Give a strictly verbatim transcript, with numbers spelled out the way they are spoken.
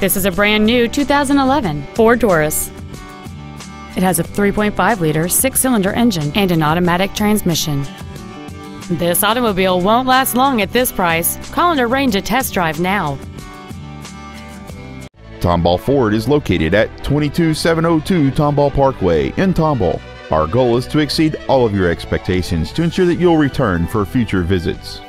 This is a brand new two thousand eleven Ford Taurus. It has a three point five liter six-cylinder engine and an automatic transmission. This automobile won't last long at this price. Call and arrange a test drive now. Tomball Ford is located at twenty-two seven oh two Tomball Parkway in Tomball. Our goal is to exceed all of your expectations to ensure that you'll return for future visits.